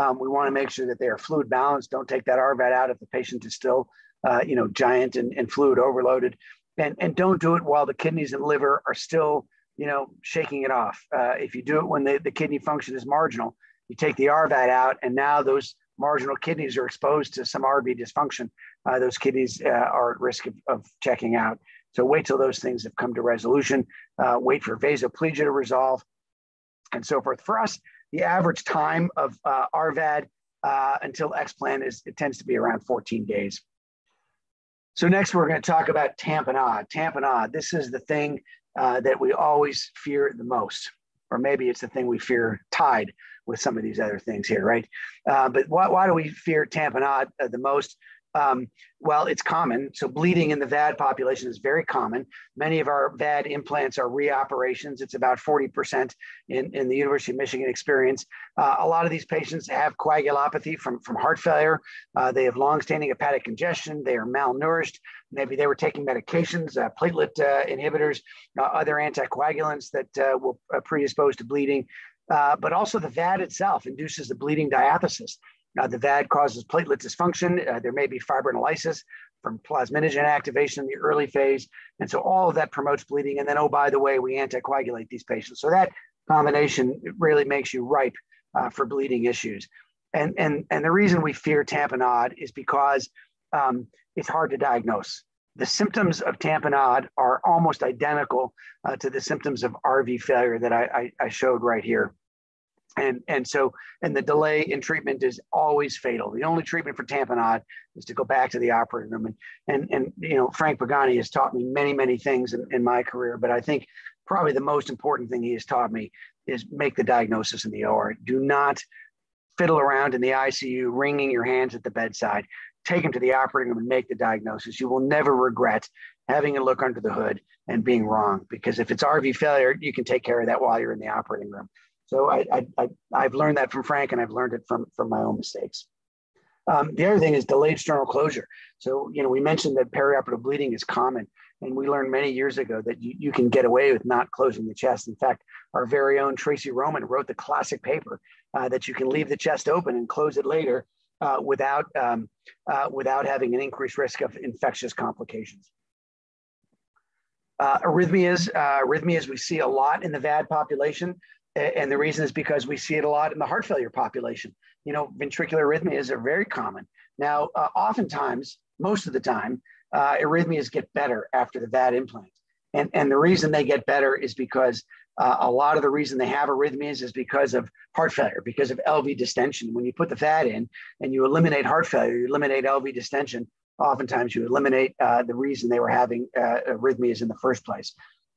Um, we want to make sure that they are fluid balanced. Don't take that R VAD out if the patient is still, uh, you know, giant and, and fluid overloaded. And, and don't do it while the kidneys and liver are still, you know, shaking it off. Uh, if you do it when the, the kidney function is marginal, you take the R VAD out, and now those marginal kidneys are exposed to some R V dysfunction. Uh, those kidneys uh, are at risk of, of checking out. So wait till those things have come to resolution. Uh, wait for vasoplegia to resolve, and so forth. For us, the average time of uh, R VAD uh, until explant is, it tends to be around fourteen days. So next, we're going to talk about tamponade. Tamponade. This is the thing uh, that we always fear the most, or maybe it's the thing we fear tied with some of these other things here, right? Uh, but why, why do we fear tamponade uh, the most? Um, well, it's common. So bleeding in the V A D population is very common. Many of our V A D implants are reoperations. It's about forty percent in, in the University of Michigan experience. Uh, a lot of these patients have coagulopathy from, from heart failure. Uh, they have longstanding hepatic congestion. They are malnourished. Maybe they were taking medications, uh, platelet uh, inhibitors, uh, other anticoagulants that uh, will uh, predispose to bleeding. Uh, but also the V A D itself induces the bleeding diathesis. Uh, the V A D causes platelet dysfunction. Uh, there may be fibrinolysis from plasminogen activation in the early phase. And so all of that promotes bleeding. And then, oh, by the way, we anticoagulate these patients. So that combination really makes you ripe uh, for bleeding issues. And, and, and the reason we fear tamponade is because um, it's hard to diagnose. The symptoms of tamponade are almost identical uh, to the symptoms of R V failure that I, I, I showed right here. And, and so, and the delay in treatment is always fatal. The only treatment for tamponade is to go back to the operating room. And, and, and you know, Frank Pagani has taught me many, many things in, in my career, but I think probably the most important thing he has taught me is make the diagnosis in the O R. Do not fiddle around in the I C U, wringing your hands at the bedside. Take them to the operating room and make the diagnosis. You will never regret having a look under the hood and being wrong, because if it's R V failure, you can take care of that while you're in the operating room. So I, I, I, I've learned that from Frank, and I've learned it from, from my own mistakes. Um, the other thing is delayed sternal closure. So, you know, we mentioned that perioperative bleeding is common, and we learned many years ago that you, you can get away with not closing the chest. In fact, our very own Tracy Roman wrote the classic paper uh, that you can leave the chest open and close it later uh, without, um, uh, without having an increased risk of infectious complications. Uh, arrhythmias, uh, arrhythmias we see a lot in the V A D population. And the reason is because we see it a lot in the heart failure population. You know, ventricular arrhythmias are very common. Now, uh, oftentimes, most of the time, uh, arrhythmias get better after the V A D implant. And, and the reason they get better is because uh, a lot of the reason they have arrhythmias is because of heart failure, because of L V distension. When you put the V A D in and you eliminate heart failure, you eliminate L V distension, oftentimes you eliminate uh, the reason they were having uh, arrhythmias in the first place.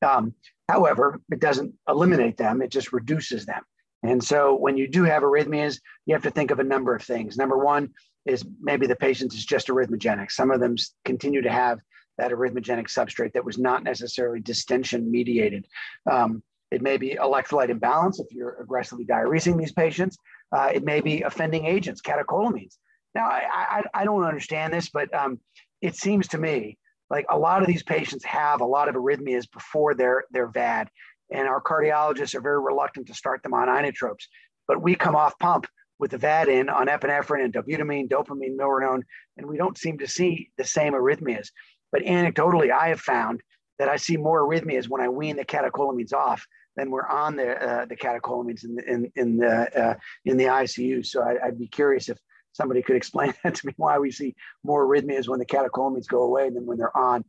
Um, however, it doesn't eliminate them, it just reduces them. And so when you do have arrhythmias, you have to think of a number of things. Number one is maybe the patient is just arrhythmogenic. Some of them continue to have that arrhythmogenic substrate that was not necessarily distension mediated. Um, it may be electrolyte imbalance if you're aggressively diuresing these patients. Uh, it may be offending agents, catecholamines. Now, I, I, I don't understand this, but um, it seems to me like a lot of these patients have a lot of arrhythmias before their, their V A D, and our cardiologists are very reluctant to start them on inotropes. But we come off pump with the V A D in on epinephrine and dobutamine, dopamine, milrinone, and we don't seem to see the same arrhythmias. But anecdotally, I have found that I see more arrhythmias when I wean the catecholamines off than we're on the, uh, the catecholamines in the, in, in the, uh, in the I C U. So I, I'd be curious if somebody could explain that to me, why we see more arrhythmias when the catecholamines go away than when they're on.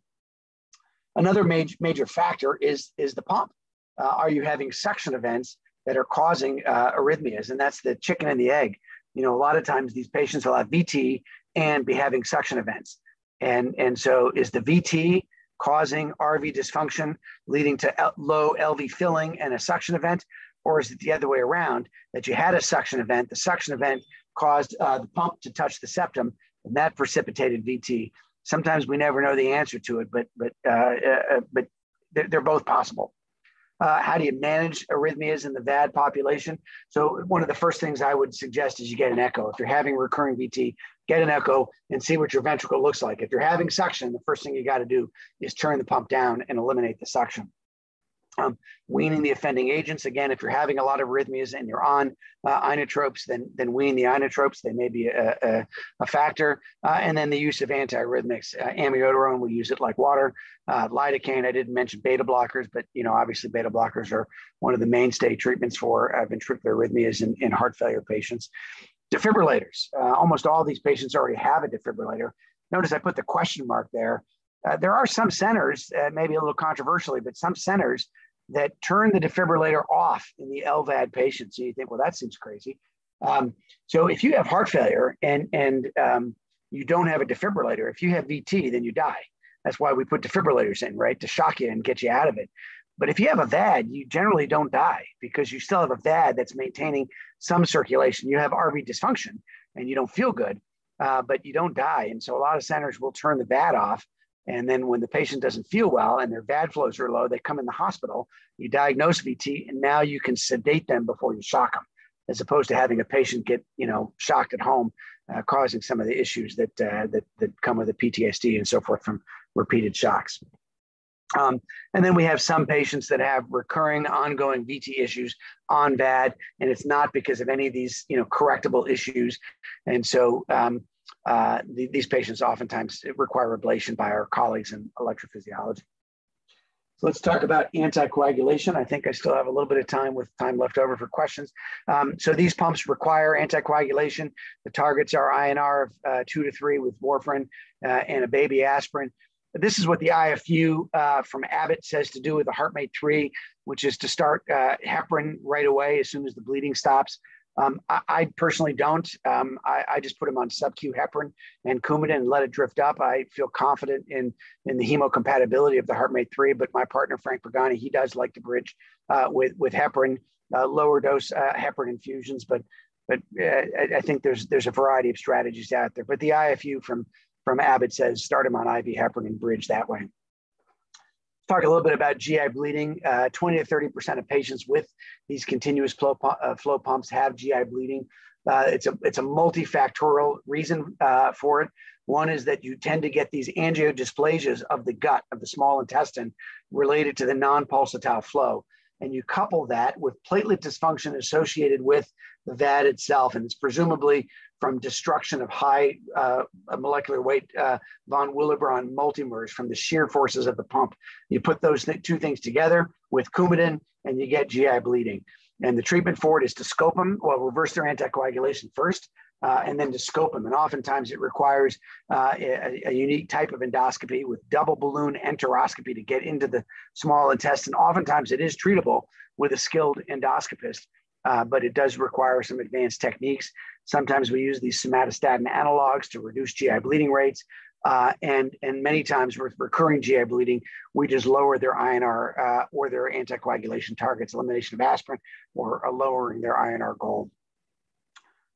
Another major, major factor is, is the pump. Uh, are you having suction events that are causing uh, arrhythmias? And that's the chicken and the egg. You know, a lot of times these patients will have V T and be having suction events. And, and so is the V T causing R V dysfunction, leading to L low L V filling and a suction event? Or is it the other way around, that you had a suction event, the suction event caused uh, the pump to touch the septum, and that precipitated V T. sometimes we never know the answer to it, but, but, uh, uh, but they're, they're both possible. Uh, how do you manage arrhythmias in the V A D population? So one of the first things I would suggest is you get an echo. If you're having recurring V T, get an echo and see what your ventricle looks like. If you're having suction, the first thing you got to do is turn the pump down and eliminate the suction. Um, weaning the offending agents. Again, if you're having a lot of arrhythmias and you're on uh, inotropes, then, then wean the inotropes. They may be a, a, a factor. Uh, and then the use of antiarrhythmics, uh, amiodarone, we use it like water. Uh, lidocaine, I didn't mention beta blockers, but you know, obviously beta blockers are one of the mainstay treatments for uh, ventricular arrhythmias in, in heart failure patients. Defibrillators, uh, almost all these patients already have a defibrillator. Notice I put the question mark there. Uh, there are some centers, uh, maybe a little controversially, but some centers that turn the defibrillator off in the L V A D patients. So you think, well, that seems crazy. Um, so if you have heart failure and, and um, you don't have a defibrillator, if you have V T, then you die. That's why we put defibrillators in, right? To shock you and get you out of it. But if you have a V A D, you generally don't die because you still have a V A D that's maintaining some circulation. You have R V dysfunction and you don't feel good, uh, but you don't die. And so a lot of centers will turn the V A D off. And then when the patient doesn't feel well and their V A D flows are low, they come in the hospital, you diagnose V T, and now you can sedate them before you shock them, as opposed to having a patient get, you know, shocked at home, uh, causing some of the issues that, uh, that, that come with the P T S D and so forth from repeated shocks. Um, and then we have some patients that have recurring ongoing V T issues on V A D, and it's not because of any of these, you know, correctable issues. And so, um, Uh, the, these patients oftentimes require ablation by our colleagues in electrophysiology. So let's talk about anticoagulation. I think I still have a little bit of time with time left over for questions. Um, so these pumps require anticoagulation. The targets are I N R of uh, two to three with warfarin uh, and a baby aspirin. This is what the I F U uh, from Abbott says to do with the HeartMate three, which is to start uh, heparin right away as soon as the bleeding stops. Um, I, I personally don't. Um, I, I just put them on sub-Q heparin and Coumadin and let it drift up. I feel confident in, in the hemocompatibility of the HeartMate three, but my partner, Frank Pagani, he does like to bridge uh, with, with heparin, uh, lower dose uh, heparin infusions, but, but uh, I, I think there's, there's a variety of strategies out there. But the I F U from, from Abbott says start them on I V heparin and bridge that way. Talk a little bit about G I bleeding. Uh, twenty to thirty percent of patients with these continuous flow, uh, flow pumps have G I bleeding. Uh, it's a it's a multifactorial reason uh, for it. One is that you tend to get these angiodysplasias of the gut, of the small intestine, related to the non-pulsatile flow. And you couple that with platelet dysfunction associated with the V A D itself. And it's presumably from destruction of high uh, molecular weight uh, von Willebrand multimers from the shear forces of the pump. You put those th two things together with Coumadin and you get G I bleeding. And the treatment for it is to scope them, well, reverse their anticoagulation first, uh, and then to scope them. And oftentimes it requires uh, a, a unique type of endoscopy with double balloon enteroscopy to get into the small intestine. Oftentimes it is treatable with a skilled endoscopist, uh, but it does require some advanced techniques. Sometimes we use these somatostatin analogs to reduce G I bleeding rates. Uh, and, and many times with recurring G I bleeding, we just lower their I N R uh, or their anticoagulation targets, elimination of aspirin, or uh, lowering their I N R goal.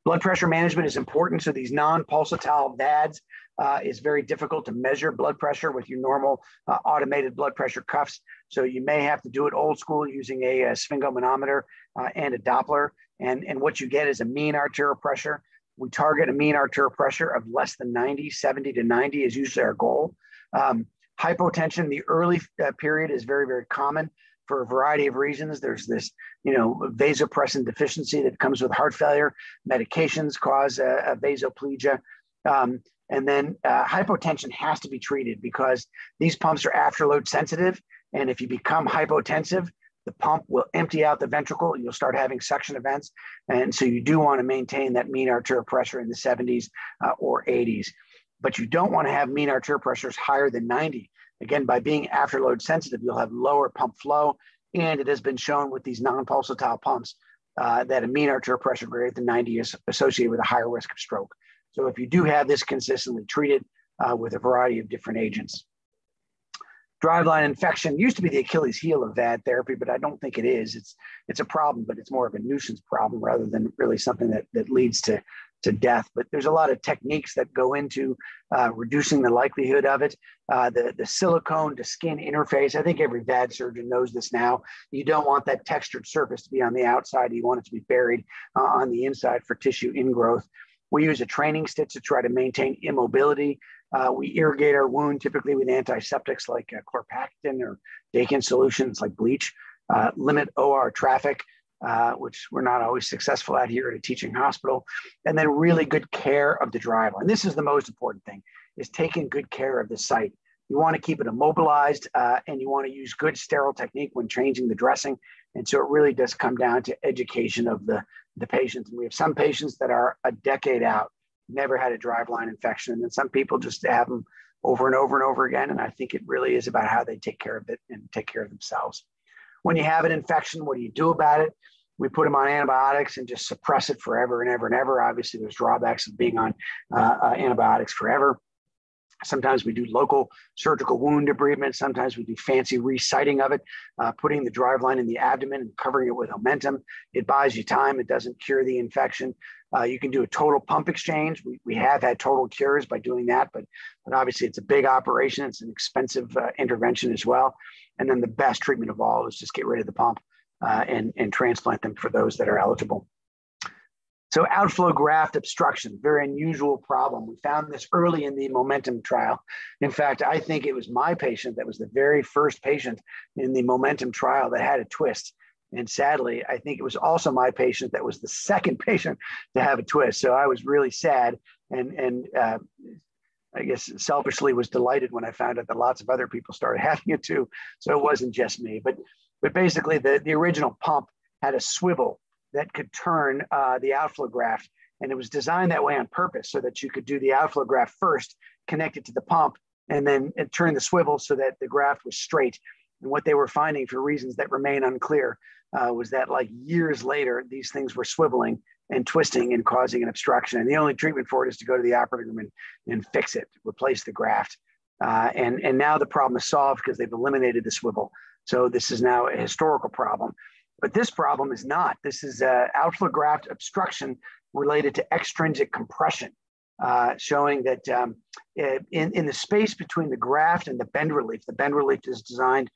Blood pressure management is important. So these non-pulsatile V A Ds uh, is very difficult to measure blood pressure with your normal uh, automated blood pressure cuffs. So you may have to do it old school using a, a sphingomanometer uh, and a Doppler. And, and what you get is a mean arterial pressure. We target a mean arterial pressure of less than ninety, seventy to ninety is usually our goal. Um, hypotension, the early uh, period is very, very common for a variety of reasons. There's this, you know, vasopressin deficiency that comes with heart failure. Medications cause a, a vasoplegia. Um, and then uh, hypotension has to be treated because these pumps are afterload sensitive. And if you become hypotensive, the pump will empty out the ventricle. You'll start having suction events. And so you do want to maintain that mean arterial pressure in the seventies uh, or eighties. But you don't want to have mean arterial pressures higher than ninety. Again, by being afterload sensitive, you'll have lower pump flow. And it has been shown with these non-pulsatile pumps uh, that a mean arterial pressure greater than ninety is associated with a higher risk of stroke. So if you do have this consistently treated uh, with a variety of different agents. Driveline infection used to be the Achilles heel of V A D therapy, but I don't think it is. It's, it's a problem, but it's more of a nuisance problem rather than really something that, that leads to to death, but there's a lot of techniques that go into uh, reducing the likelihood of it. Uh, the, the silicone to skin interface, I think every V A D surgeon knows this now. You don't want that textured surface to be on the outside. You want it to be buried uh, on the inside for tissue ingrowth. We use a training stitch to try to maintain immobility. Uh, we irrigate our wound typically with antiseptics like uh, chlorpactin or Dakin solutions like bleach, uh, limit O R traffic, Uh, which we're not always successful at here at a teaching hospital, and then really good care of the driver. And this is the most important thing, is taking good care of the site. You want to keep it immobilized, uh, and you want to use good sterile technique when changing the dressing. And so it really does come down to education of the, the patients. And we have some patients that are a decade out, never had a driveline infection, and then some people just have them over and over and over again. And I think it really is about how they take care of it and take care of themselves. When you have an infection, what do you do about it? We put them on antibiotics and just suppress it forever and ever and ever. Obviously, there's drawbacks of being on uh, uh, antibiotics forever. Sometimes we do local surgical wound debridement. Sometimes we do fancy resiting of it, uh, putting the driveline in the abdomen and covering it with Momentum. It buys you time. It doesn't cure the infection. Uh, you can do a total pump exchange. We, we have had total cures by doing that, but, but obviously it's a big operation. It's an expensive uh, intervention as well. And then the best treatment of all is just get rid of the pump uh, and, and transplant them for those that are eligible. So outflow graft obstruction, very unusual problem. We found this early in the Momentum trial. In fact, I think it was my patient that was the very first patient in the Momentum trial that had a twist. And sadly, I think it was also my patient that was the second patient to have a twist. So I was really sad and, and uh, I guess selfishly was delighted when I found out that lots of other people started having it too. So it wasn't just me, but, but basically the, the original pump had a swivel that could turn uh, the outflow graft. And it was designed that way on purpose so that you could do the outflow graft first, connect it to the pump, and then turn the swivel so that the graft was straight. And what they were finding, for reasons that remain unclear, uh, was that like years later, these things were swiveling and twisting and causing an obstruction. And the only treatment for it is to go to the operating room and, and fix it, replace the graft. Uh, and, and now the problem is solved because they've eliminated the swivel. So this is now a historical problem. But this problem is not. This is uh, outflow graft obstruction related to extrinsic compression, uh, showing that um, in, in the space between the graft and the bend relief, the bend relief is designed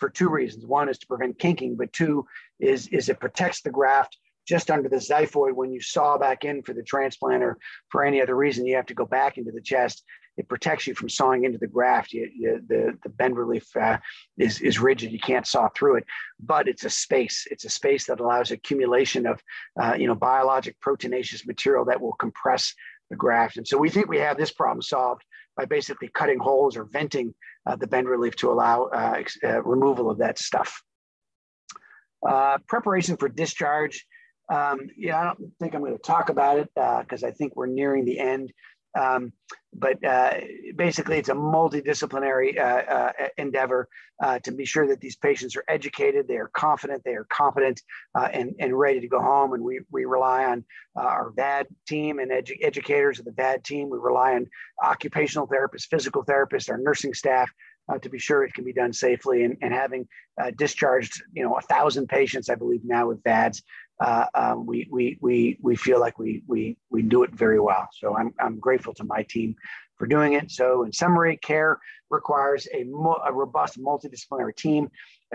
for two reasons. One is to prevent kinking, but two is, is it protects the graft just under the xiphoid. When you saw back in for the transplant or for any other reason, you have to go back into the chest. It protects you from sawing into the graft. You, you, the, the bend relief uh, is, is rigid. You can't saw through it, but it's a space. It's a space that allows accumulation of uh, you know, biologic proteinaceous material that will compress the graft. And so we think we have this problem solved by basically cutting holes or venting uh, the bend relief to allow uh, uh, removal of that stuff. Uh, preparation for discharge. Um, yeah, I don't think I'm going to talk about it because uh, I think we're nearing the end. Um, but uh, basically, it's a multidisciplinary uh, uh, endeavor uh, to be sure that these patients are educated, they are confident, they are competent, uh, and, and ready to go home. And we, we rely on uh, our V A D team and edu educators of the V A D team. We rely on occupational therapists, physical therapists, our nursing staff, Uh, to be sure it can be done safely, and, and having uh, discharged, you know, a thousand patients, I believe now with V A Ds, uh, uh, we we we we feel like we we we do it very well. So I'm I'm grateful to my team for doing it. So in summary, care requires a, mo a robust multidisciplinary team.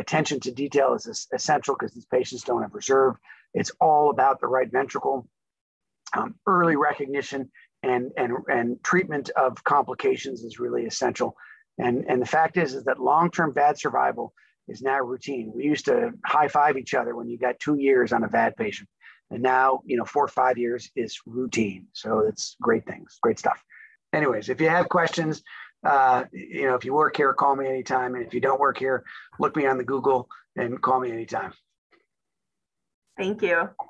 Attention to detail is essential because these patients don't have reserve. It's all about the right ventricle, um, early recognition, and and and treatment of complications is really essential. And, and the fact is, is that long-term V A D survival is now routine. We used to high-five each other when you got two years on a V A D patient. And now, you know, four or five years is routine. So it's great things, great stuff. Anyways, if you have questions, uh, you know, if you work here, call me anytime. And if you don't work here, look me on the Google and call me anytime. Thank you.